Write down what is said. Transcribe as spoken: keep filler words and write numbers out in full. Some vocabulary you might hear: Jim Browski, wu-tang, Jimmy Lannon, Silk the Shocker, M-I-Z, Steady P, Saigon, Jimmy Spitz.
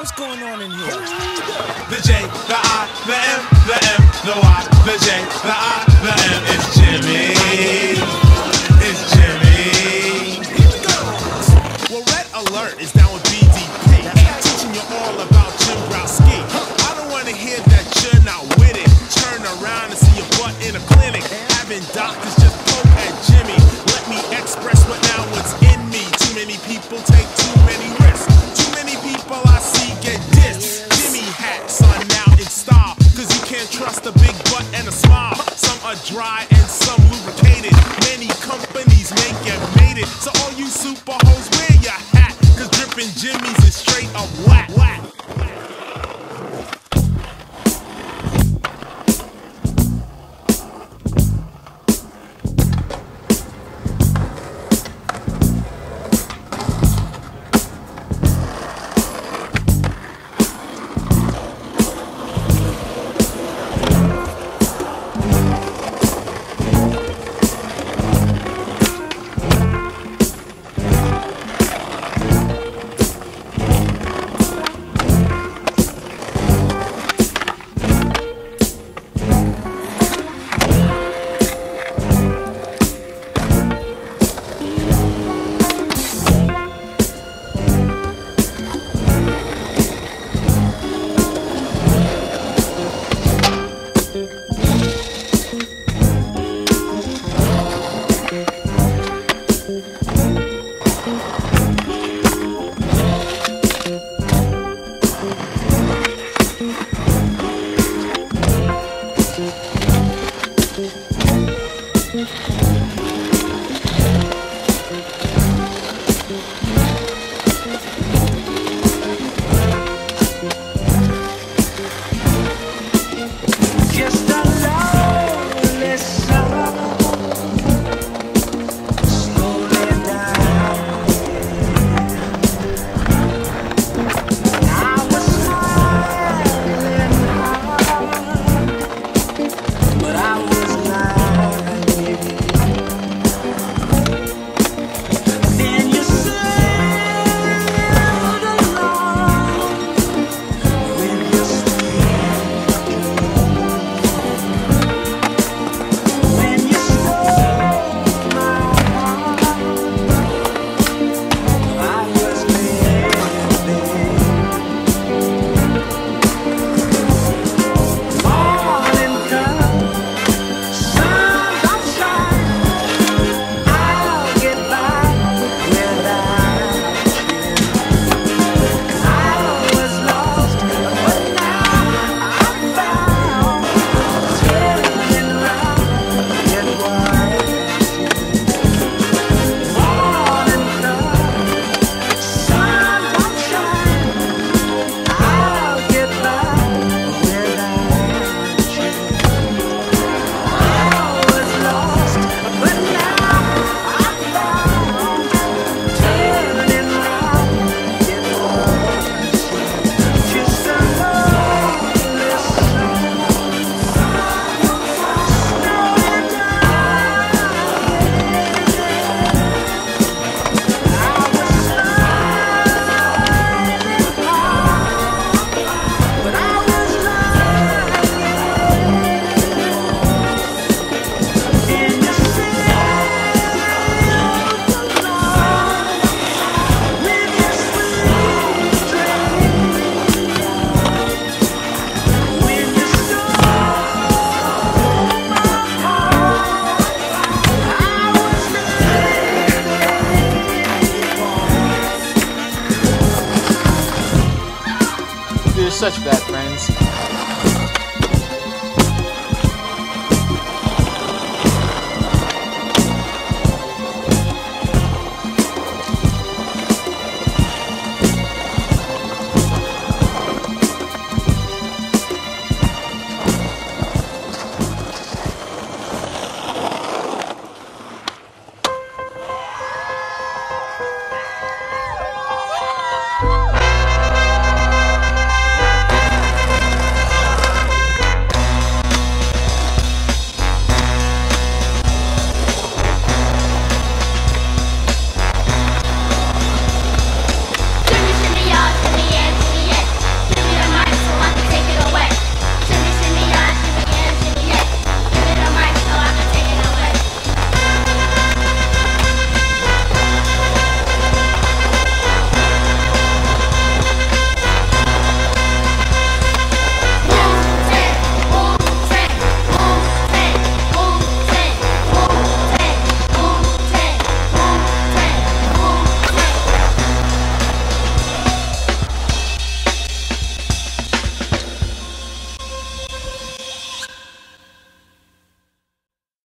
What's going on in here? The J, the I, the M, the M, the Y, the J, the I, the M. It's Jimmy. It's Jimmy. Here we go. Well, Red Alert is down with B D P. I'm teaching you all about Jim Browski. I don't want to hear that you're not with it. Turn around and see your butt in a clinic. Having doctors just poke at Jimmy. Let me express what now what's in me. Too many people take too many risks. Too many people I see get dissed. Jimmy hats are now in style, cause you can't trust a big butt and a smile. Some are dry and some lubricated. Many companies make it made it. So all you super hoes wear your hat, cause dripping Jimmy's is straight up whack. whack. Such bad friends.